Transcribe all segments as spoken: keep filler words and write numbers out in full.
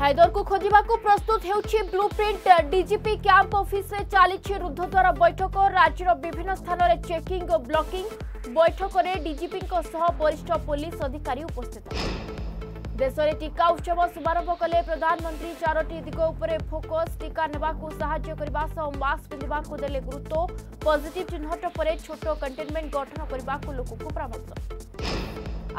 हैदर को खोजा प्रस्तुत होट डीजीपी कैंप ऑफिस चली रुद्धद्वार बैठक राज्यर विभिन्न स्थान में चेकिंग और ब्लॉकिंग बैठक में डीजीपी वरिष्ठ पुलिस अधिकारी उपस्थित। देश में टीका उत्सव शुभारंभ कले प्रधानमंत्री चारोटी दिग उपर फोकस टीका नेबाकु सहाय्य करबा सह मास्क पिंधिबाकु देले गुरुत्व पॉजिटिव चिन्हट पर छोट कंटेनमेंट गठन करने लोकको परामर्श।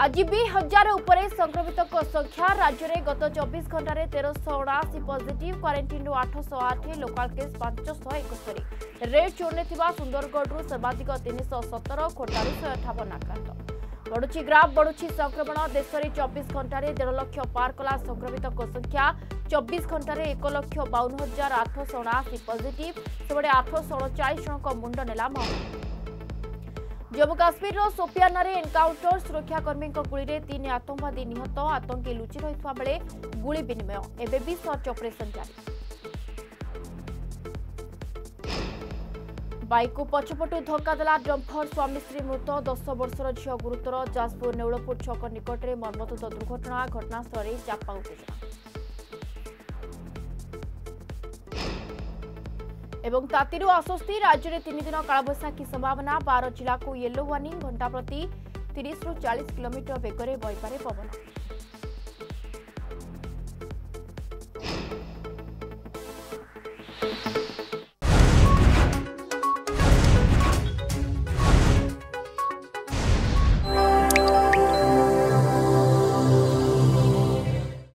आज भी हजार उपर संक्रमितों संख्या राज्य में गत चौबीस घंटे तेरह सौ उनाशी पॉजिटिव क्वारेन्टीन आठ सौ आठ लोकाल केस पांच सौ इकहत्तर रेड जोन सुंदरगढ़ सर्वाधिक तीन सौ सतर खोटारू सौ अठावन आक्रांत बढ़ुची ग्राफ बढ़ुची संक्रमण। देश में चौबीस घंटे डेढ़ लाख पार कला संक्रमितों संख्या चौबीस घंटे एक लाख बावन हजार आठ सौ उनाशी पॉजिटिव से आठ सौ उनचास जन का मुंड नेला। जम्मू काश्मीर शोपियान में एनकाउंटर सुरक्षाकर्मी गुली में तीन आतंकवादी निहत आतंकी लुचि रही बेले गुली विनिमय एवं भी सर्च ऑपरेशन जारी। बाइक को पछपटू धक्का देला डम्फर स्वामी स्त्री मृत दस वर्षर झील गुरुतर जाजपुर नेवलपुर छक निकट में मर्मतुद दुर्घटना घटनास्थल में चापा उत्तेजना एवं तातीरू आश्वस्ति। राज्य में तीन दिन कालबैशाखी संभावना बारह जिला को येलो वार्निंग घंटा प्रति तीस रु चालीस किलोमीटर वेगर बहीपे पवन।